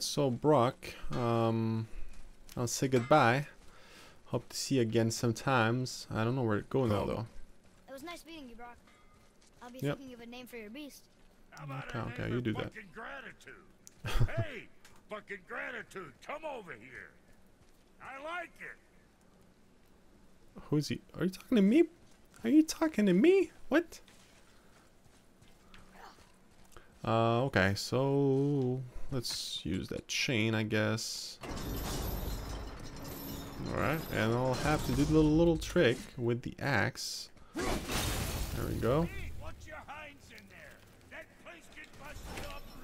So Brock, I'll say goodbye. Hope to see you again sometimes. I don't know where to go now though. It was nice meeting you, Brock. I'll be thinking of a name for your beast. Okay, you do that. Gratitude. Hey, fucking gratitude, come over here. I like it. Who's he? Are you talking to me? Are you talking to me? What? Okay, so let's use that chain, I guess. Alright, and I'll have to do the little trick with the axe. There we go.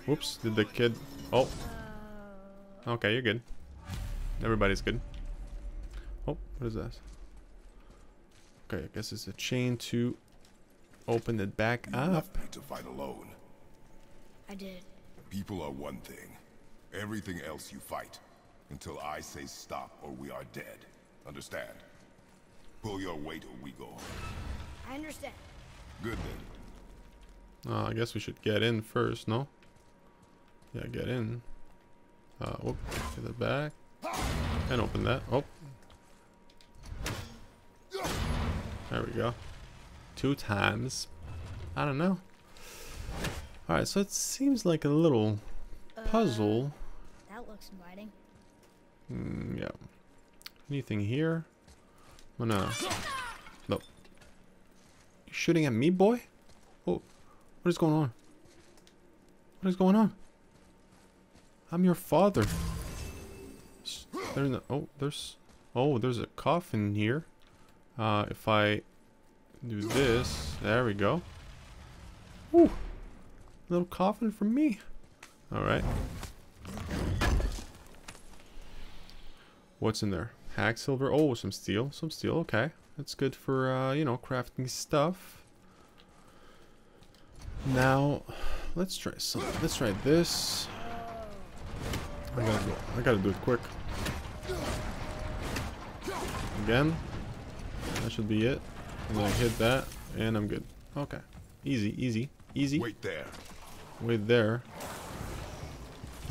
Whoops, did the kid... Oh. Okay, you're good. Everybody's good. Oh, what is that? Okay, I guess it's a chain to open it back up. You left me to fight alone. I did. People are one thing. Everything else you fight. Until I say stop or we are dead. Understand? Pull your weight or we go. I understand. Good then. I guess we should get in first, no? Yeah, get in. Whoop, to the back. And open that. Oh. There we go. 2 times. I don't know. Alright, so it seems like a little puzzle. That looks inviting. Yeah. Anything here? Oh, no. No. You shooting at me, boy? Oh, what is going on? What is going on? I'm your father. There's no, there's a coffin here. If I do this, there we go. Woo. Little coffin for me. Alright. What's in there? Hack, silver. Oh, some steel. Some steel. Okay. That's good for, you know, crafting stuff. Now, let's try something. Let's try this. I gotta do it quick. Again. That should be it. And then I hit that. And I'm good. Okay. Easy, easy, easy. Wait there. Wait there.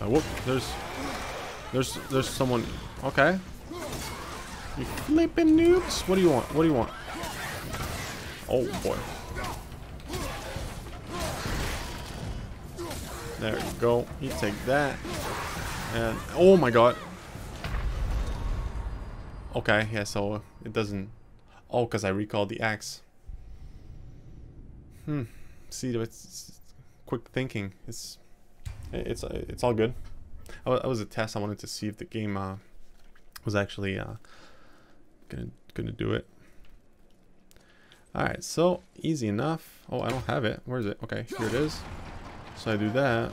Whoop! There's someone. Okay. You flipping noobs! What do you want? What do you want? Oh boy. There you go. You take that. And oh my god. Okay. Yeah. So it doesn't. Oh, because I recalled the axe. Hmm. See, it's quick thinking. It's all good. That was a test. I wanted to see if the game was actually gonna do it. All right, so easy enough. Oh, I don't have it. Where is it? Okay, here it is. So I do that.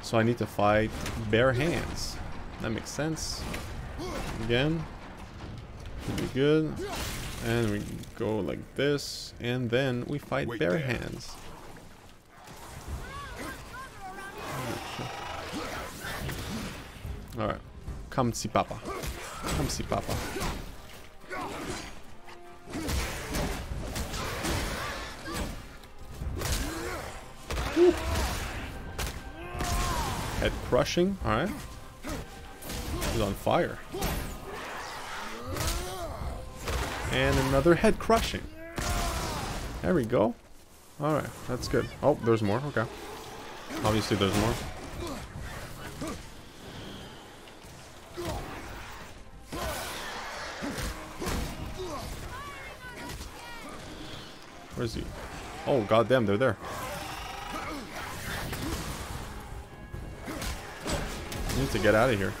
So I need to fight bare hands. That makes sense. Again, should be good. And we go like this, and then we fight bare hands. All right, come see Papa. Come see Papa. Woo. Head crushing. All right, he's on fire. And another head crushing. There we go. All right, that's good. Oh, there's more. Okay. Obviously, there's more. Where is he? Oh, goddamn, they're there. I need to get out of here.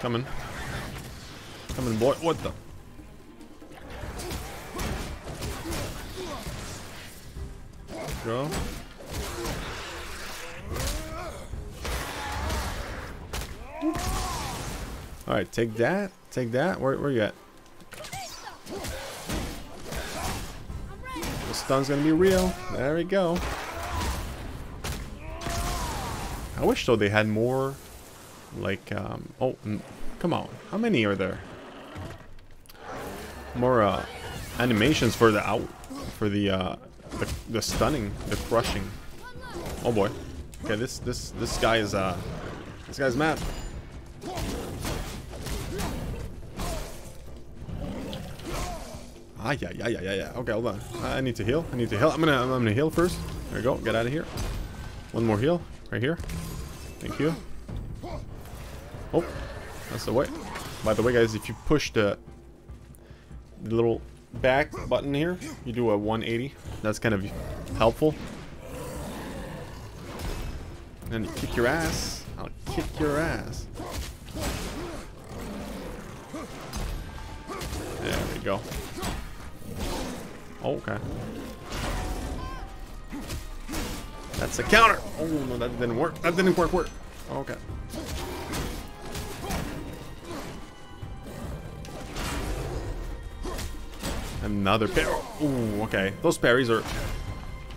Coming. Coming, boy. What the? Go. All right, take that. Take that. Where you at? The stun's gonna be real. There we go. I wish though they had more, like, oh, come on. How many are there? More animations for the stunning, the crushing. Oh boy. Okay, this guy is this guy's mad. Ah, yeah. Okay, hold on. I need to heal. I'm gonna heal first. There we go. Get out of here. One more heal right here. Thank you. Oh, that's the way. By the way, guys, if you push the little back button here, you do a 180. That's kind of helpful. And you kick your ass. I'll kick your ass. There we go. Okay. That's a counter. Oh no, that didn't work. That didn't work. Okay. Another parry. Ooh, okay. Those parries are.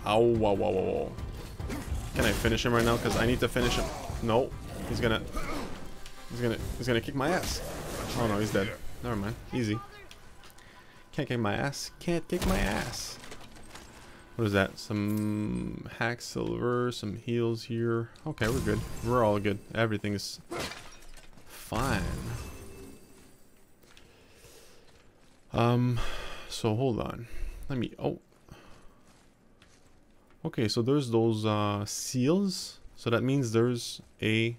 Ow, wow, wow, wow. Can I finish him right now? Because I need to finish him. No, he's gonna kick my ass. Oh no, he's dead. Never mind. Easy. Can't kick my ass. Can't kick my ass. What is that? Some hack silver, some heals here. Okay, we're good. We're all good. Everything's fine. So hold on. Let me. Oh. Okay, so there's those seals. So that means there's a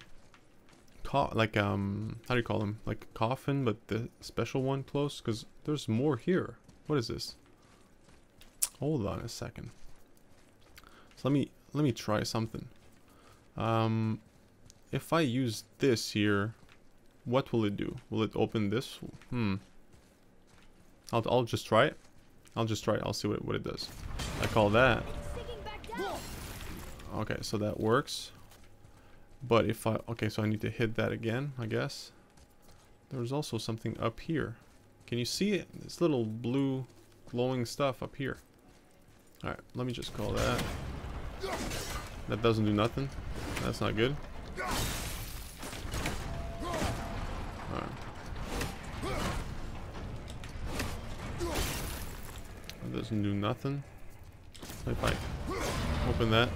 how do you call them? Like a coffin, but the special one close, because there's more here. What is this? Hold on a second. So let me try something. If I use this here, what will it do? Will it open this? I'll just try it. I'll see what it does. I call that. Okay, so that works. But if I so I need to hit that again, I guess. There's also something up here. Can you see it? This little blue glowing stuff up here. All right, let me just call that. That doesn't do nothing. That's not good. All right. That doesn't do nothing. If I open that.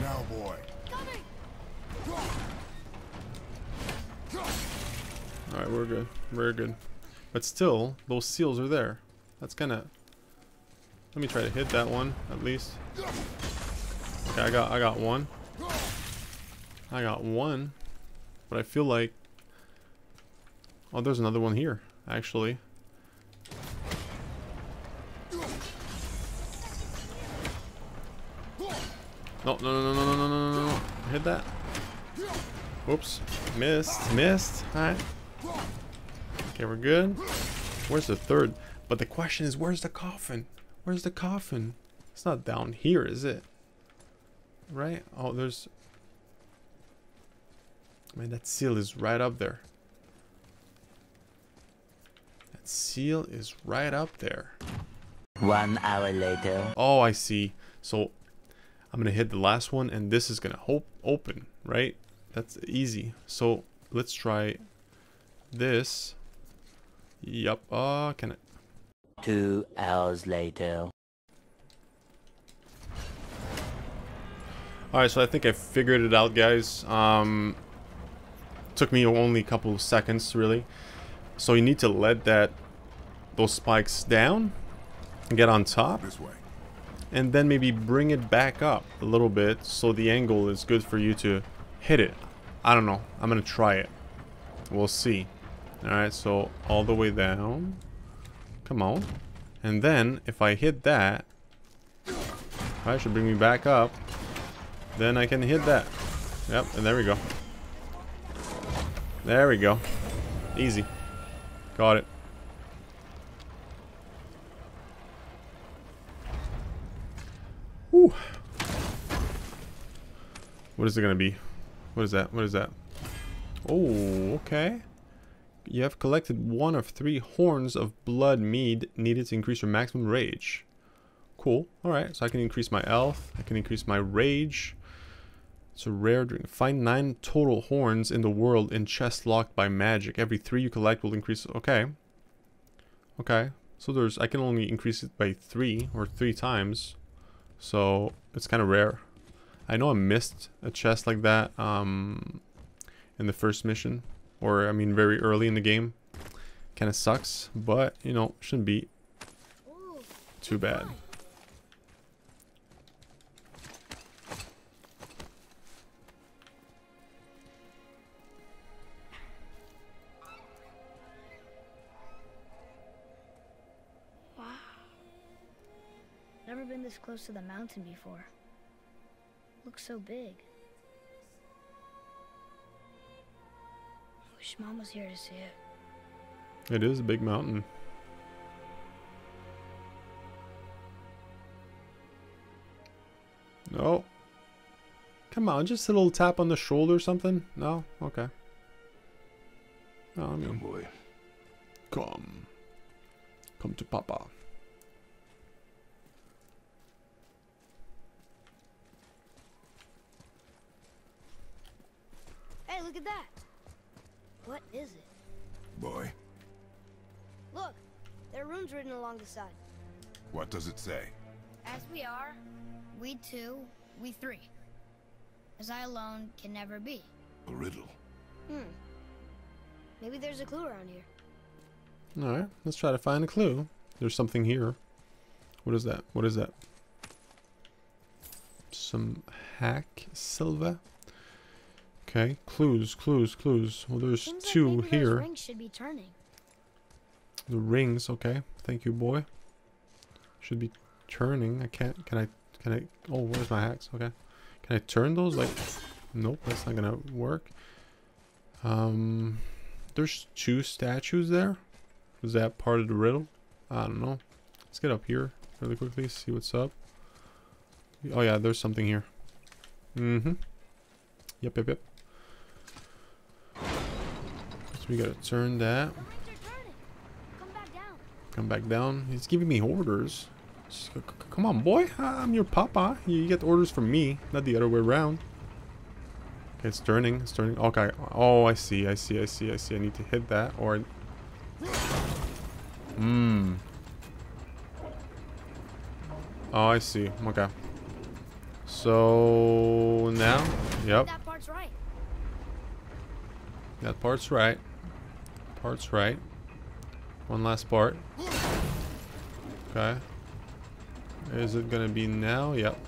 Now, boy. All right, we're good. We're good. But still, those seals are there. That's kind of. Let me try to hit that one at least. Okay, I got one. But I feel like. Oh, there's another one here, actually. No. Hit that. Oops. Missed. Alright. Okay, we're good. Where's the third? But the question is, where's the coffin? It's not down here, is it? Right? Oh, there's... Man, that seal is right up there. One hour later. Oh, I see. So... I'm gonna hit the last one and this is gonna open, right? That's easy. So let's try this. Yep. Can it? 2 hours later. All right, so I think I figured it out, guys. Took me only a couple of seconds, really. So you need to let those spikes down and get on top. This way. And then maybe bring it back up a little bit so the angle is good for you to hit it. I don't know. I'm gonna try it. We'll see. Alright, so all the way down. Come on. And then if I hit that, I should bring me back up. Then I can hit that. Yep, and there we go. There we go. Easy. Got it. Ooh. What is it gonna be? What is that? What is that? Oh, okay. You have collected one of 3 horns of blood mead needed to increase your maximum rage. Cool. Alright, so I can increase my health. I can increase my rage. It's a rare drink. Find 9 total horns in the world in chests locked by magic. Every 3 you collect will increase. Okay. So I can only increase it by 3 times. So it's kind of rare. I know I missed a chest like that in the first mission, or I mean very early in the game. Kind of sucks, but you know, shouldn't be too bad. Wow. Never been this close to the mountain before. Looks so big. Wish Mom was here to see it. It is a big mountain. No. Come on, just a little tap on the shoulder or something? No? Okay. No, I mean, young boy. Come. Come to Papa. Hey, look at that. What is it? Boy. Look, there are runes written along the side. What does it say? As we are, we two, we three. As I alone can never be. A riddle. Hmm. Maybe there's a clue around here. Alright, let's try to find a clue. There's something here. What is that? What is that? Some hack silver. Okay, clues, clues, clues. Well, there's two here. The rings should be turning. The rings, okay. Thank you, boy. Should be turning. I can't. Can I? Oh, where's my axe? Okay. Can I turn those? Like, nope, that's not gonna work. There's two statues there. Is that part of the riddle? I don't know. Let's get up here really quickly, see what's up. Oh yeah, there's something here. Mm-hmm. Yep, yep, yep. So we gotta turn that. Come back down. Come back down. He's giving me orders. Come on, boy. I'm your papa. You get orders from me, not the other way around. Okay, it's turning. It's turning. Okay. Oh, I see. I see. I see. I see. I need to hit that or... Mmm. Oh, I see. Okay. So now... Yep. That part's right. That part's right. Part's right. One last part. Okay. Is it gonna be now? Yep.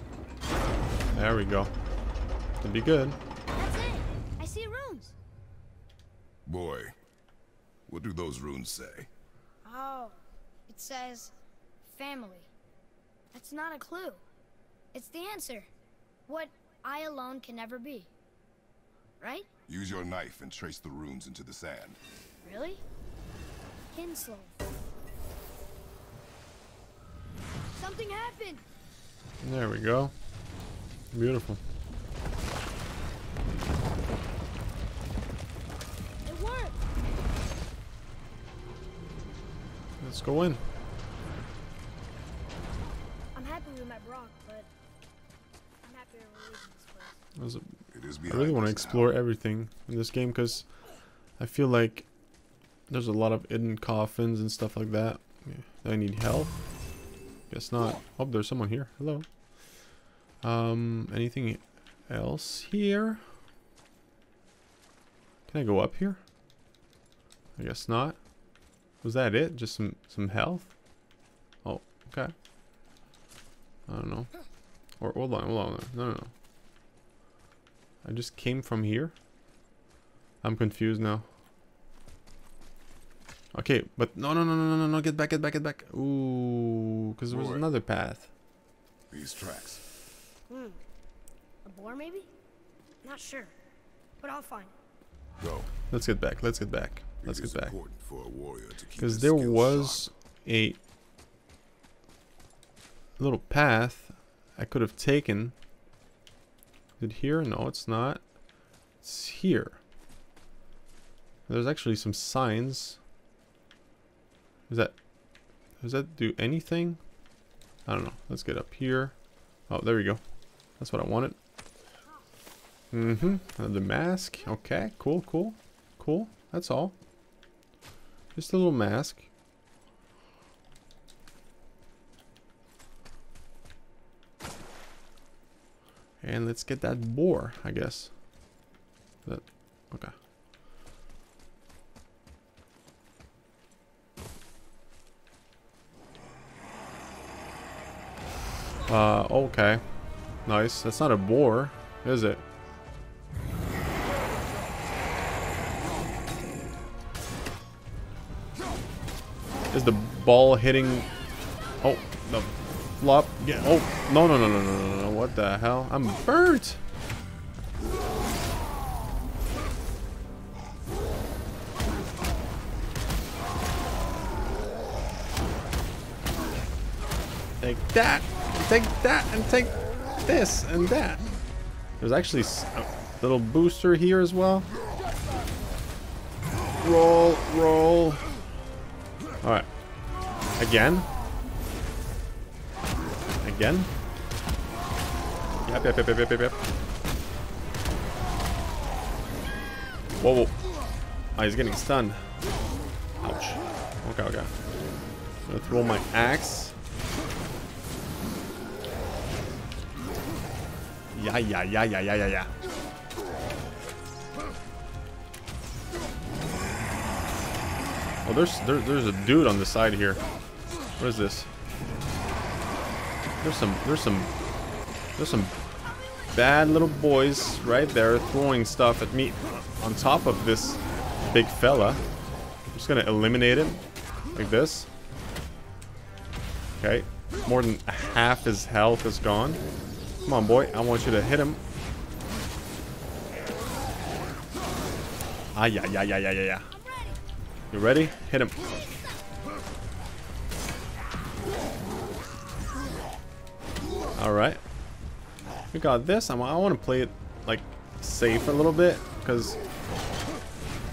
There we go. It'll be good. That's it. I see runes. Boy, what do those runes say? Oh, it says family. That's not a clue. It's the answer. What I alone can never be. Right? Use your knife and trace the runes into the sand. Really? Kinslow. Something happened. There we go. Beautiful. It worked. Let's go in. I'm happy with my rock, but I'm happier with this place. I really want to explore everything in this game because I feel like there's a lot of hidden coffins and stuff like that. Yeah. I need help. Guess not. Oh, there's someone here. Hello. Anything else here? Can I go up here? I guess not. Was that it? Just some health? Oh, okay. I don't know. Or hold on. No. I just came from here. I'm confused now. Okay, but no, get back. Ooh, because there was another path. These tracks. Hmm. A boar maybe? Not sure. But I'll find it. Go. Let's get back. Let's get back. Because there was a little path I could have taken. Is it here? No, it's not. It's here. There's actually some signs. Does that do anything? I don't know. Let's get up here. Oh, there we go. That's what I wanted. Mm-hmm. The mask. Okay. Cool. That's all. Just a little mask. And let's get that boar, I guess. That, okay. Okay. Nice. That's not a boar, is it? Is the ball hitting... Oh, the flop. Yeah. Oh, no, no, no, no, no, no, no. What the hell? I'm burnt! Take that! Take that and take this and that. There's actually a little booster here as well. Roll, roll. All right. Again. Again. Yep, yep, yep, yep, yep, yep, yep. Whoa, whoa. Oh, he's getting stunned. Ouch. Okay, okay. I'm gonna throw my axe. Yeah, yeah, yeah, yeah, yeah, yeah, yeah. Oh, there's a dude on the side here. What is this? There's some bad little boys right there throwing stuff at me on top of this big fella. I'm just gonna eliminate him like this. Okay, more than half his health is gone. Come on, boy. I want you to hit him. Ah, yeah, yeah, yeah, yeah, yeah, yeah. You ready? Hit him. All right. We got this. I want to play it, like, safe a little bit. Because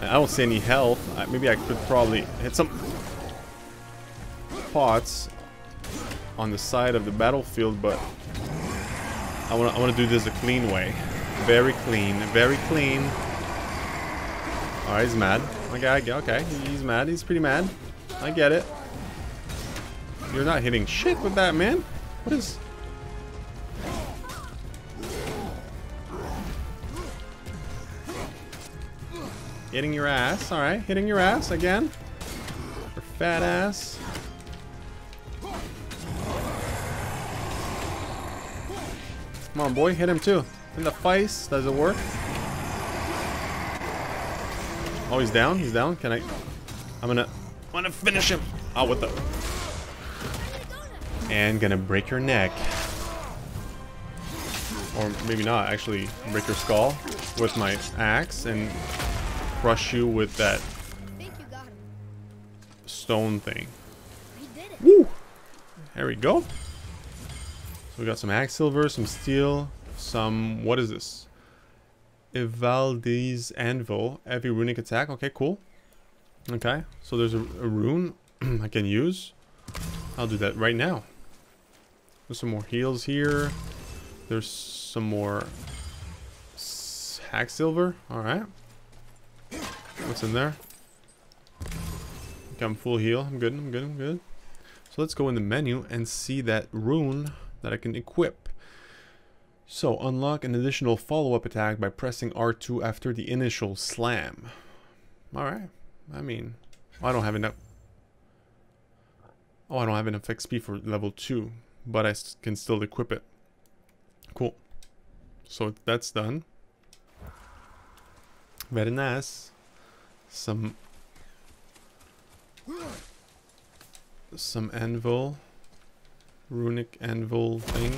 I don't see any health. Maybe I could probably hit some pots on the side of the battlefield, but... I want to do this a clean way. Very clean. Very clean. Alright, he's mad. Okay, okay. He's mad. He's pretty mad. I get it. You're not hitting shit with that, man. What is... Hitting your ass. Alright, hitting your ass again. Your fat ass. Come on, boy, hit him too. In the face, does it work? Oh, he's down. He's down. Can I? I'm gonna finish him. Oh, what the? And gonna break your neck, or maybe not. Actually, break your skull with my axe and crush you with that stone thing. Woo! There we go. We got some axe silver, some steel, some... What is this? Ivaldi's Anvil. Heavy runic attack. Okay, cool. Okay, so there's a rune I can use. I'll do that right now. There's some more heals here. There's some more... axe silver. Alright. What's in there? Okay, I'm full heal. I'm good, I'm good, I'm good. So let's go in the menu and see that rune... that I can equip. So unlock an additional follow-up attack by pressing R2 after the initial slam. Alright. I mean, I don't have enough. Oh, I don't have enough XP for level 2, but I can still equip it. Cool. So that's done. Very nice. Some anvil. Runic anvil thing.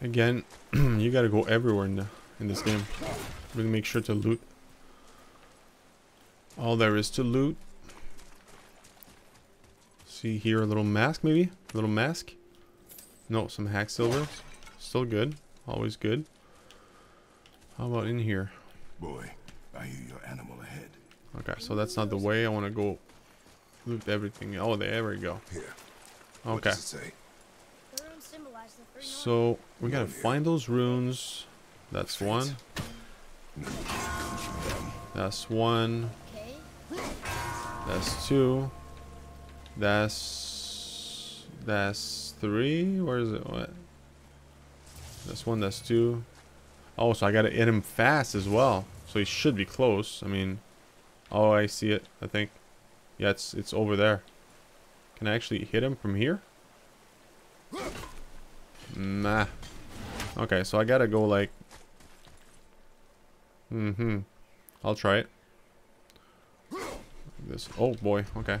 Again, you gotta go everywhere in this game. Really make sure to loot all there is to loot. See here, a little mask maybe? A little mask? No, some hack silver. Still good. Always good. How about in here? Boy. I hear your animal ahead. Okay, so that's not the way. I want to go loot everything. Oh, there we go. Here. Okay. So we gotta find those runes. That's one. That's one. That's two. That's three. Where is it? What? That's one. That's two. Oh, so I gotta hit him fast as well. So he should be close. I mean, oh, I see it. I think. Yeah, it's over there. Can I actually hit him from here? Nah. Okay, so I gotta go like. I'll try it. This. Oh boy. Okay.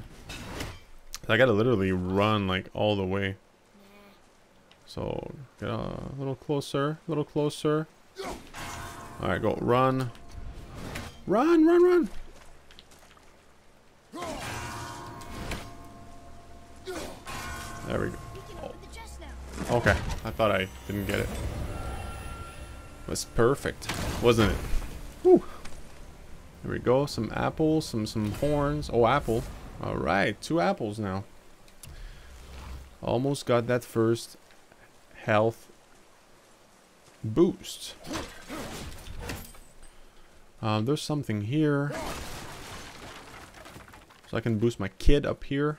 I gotta literally run like all the way. So get a little closer, a little closer. All right, go run, run, run, run. There we go. Oh. Okay, I thought I didn't get it. It was perfect, wasn't it? Whew. There we go. Some apples, some horns. Oh, apple. All right, 2 apples now. Almost got that first health boost. There's something here, so I can boost my kid up here.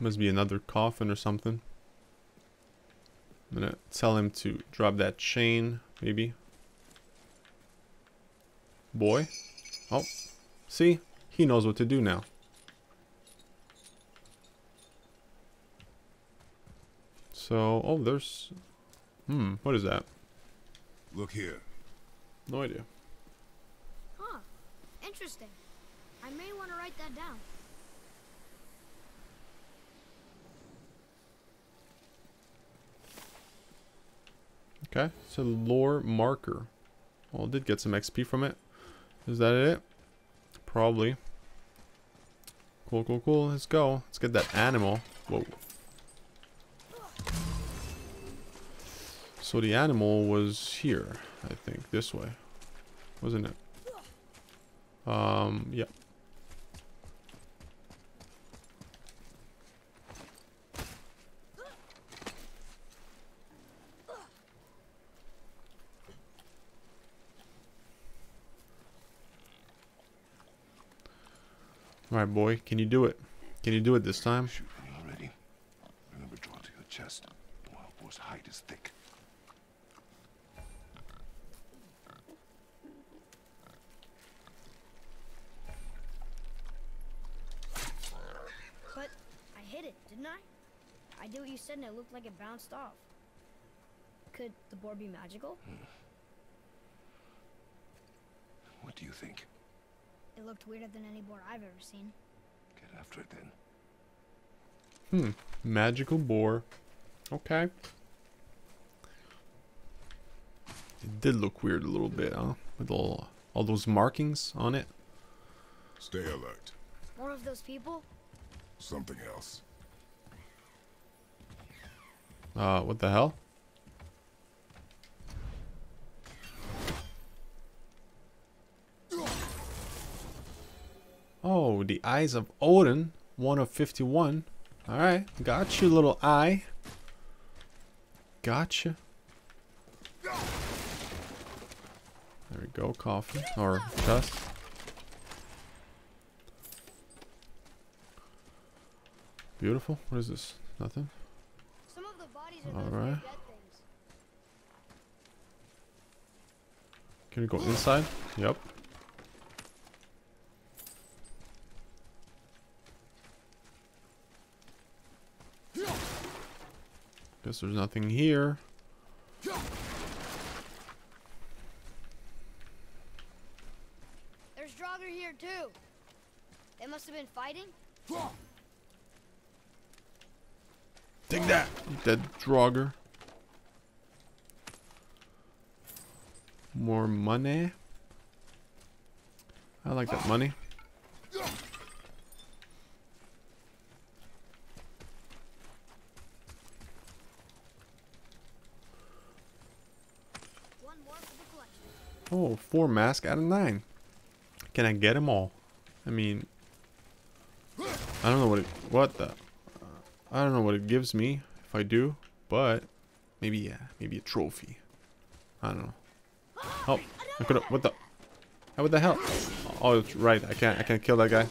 Must be another coffin or something. I'm gonna tell him to drop that chain, maybe. Boy, oh. See, he knows what to do now. So, oh, there's... what is that? Look here. No idea. Huh, interesting. I may want to write that down. Okay, it's a lore marker. Well, I did get some XP from it. Is that it? Probably. Cool, cool, cool. Let's go. Let's get that animal. Whoa. So the animal was here, I think, this way, wasn't it? Yeah. Alright, boy, can you do it? Can you do it this time? Shoot me already. Remember, draw to your chest. The wild boar's hide is thick. But I hit it, didn't I? I did what you said and it looked like it bounced off. Could the boar be magical? What do you think? It looked weirder than any boar I've ever seen. Get after it then. Magical boar. Okay. It did look weird a little bit, huh? With all those markings on it. Stay alert. More of those people? Something else. What the hell? Oh, the Eyes of Odin, 1 of 51. All right, got you, little eye. Gotcha. There we go, coffee or dust. Beautiful. What is this? Nothing. Some of the bodies are all right. Can we go inside? Yep. Guess there's nothing here. There's Draugr here too. They must have been fighting. Take that, you dead Draugr. More money. I like that money. Oh, 4 masks out of 9. Can I get them all? I mean, I don't know what it, I don't know what it gives me if I do, but maybe yeah, maybe a trophy. I don't know. Oh, I could. What the? What the hell? Oh, right. I can't. I can't kill that guy.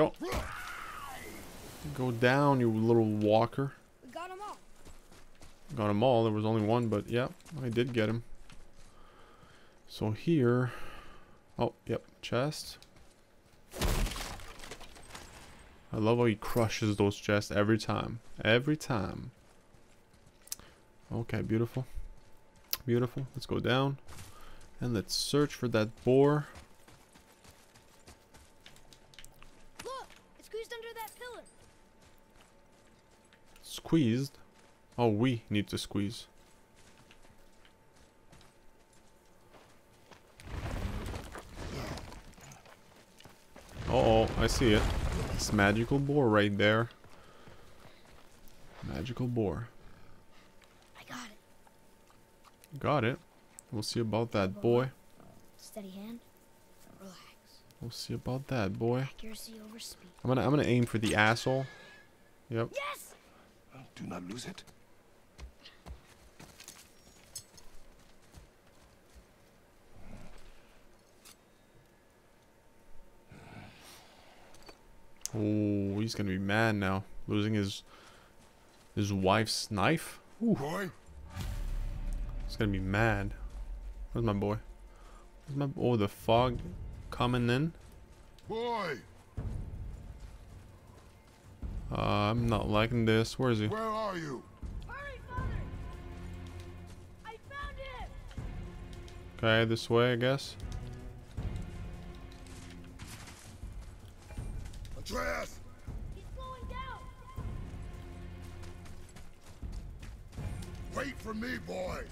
Go. Go down, you little walker. We got them all. Got them all. There was only one, but yeah, I did get him. So here... Oh, yep. Chest. I love how he crushes those chests every time. Every time. Okay, beautiful. Beautiful. Let's go down. And let's search for that boar. Look, it's squeezed under that pillar. Squeezed? Oh, we need to squeeze. Uh-oh, I see it. It's magical boar right there. Magical boar. I got it. Got it. We'll see about that, boy. Steady hand. Relax. We'll see about that, boy. Accuracy over speed. I'm gonna aim for the asshole. Yep. Yes. Do not lose it. Oh, he's gonna be mad now, losing his wife's knife. Ooh. Boy. He's gonna be mad. Where's my boy? Where's my boy? Oh, the fog coming in. Boy. I'm not liking this. Where is he? Where are you? Hurry, father. I found him. Okay, this way, I guess. Atreus. He's slowing down. Wait for me, boy.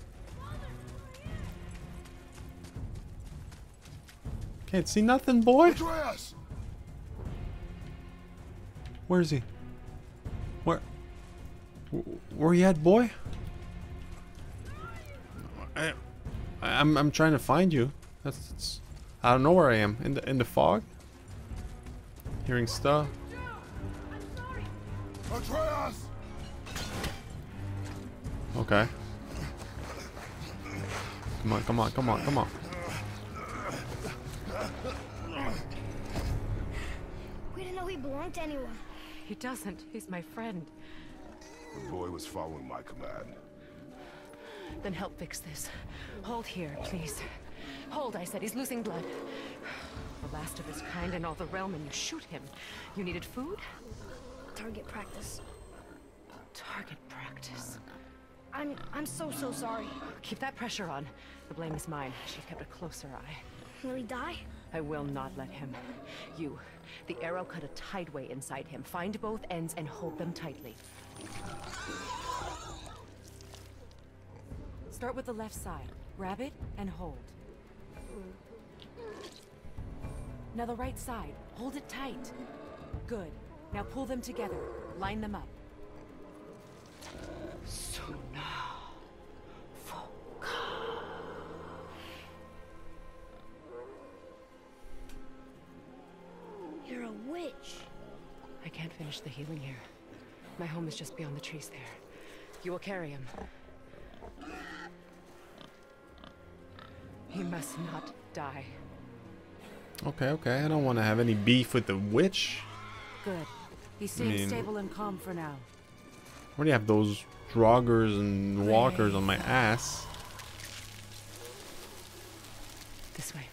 Can't see nothing, boy. Atreus! Where is he? Where you at, boy? I'm trying to find you. That's I don't know where I am. In the fog. Hearing stuff. I'm sorry. Atreus! Okay. Come on! Come on! Come on! Come on! To anyone. He doesn't. He's my friend. The boy was following my command. Then help fix this. Hold here, please. Hold, I said. He's losing blood. The last of his kind in all the realm, and you shoot him. You needed food? Target practice. Target practice. I'm so sorry. Keep that pressure on. The blame is mine. She's kept a closer eye. Will he die? I will not let him. You. The arrow cut a tideway inside him. Find both ends and hold them tightly. Start with the left side. Grab it and hold. Now the right side. Hold it tight. Good. Now pull them together. Line them up. The healing here. My home is just beyond the trees there. You will carry him. He must not die. Okay, okay. I don't want to have any beef with the witch. Good. He seems stable and calm for now. I already have those droggers and walkers on my ass. This way.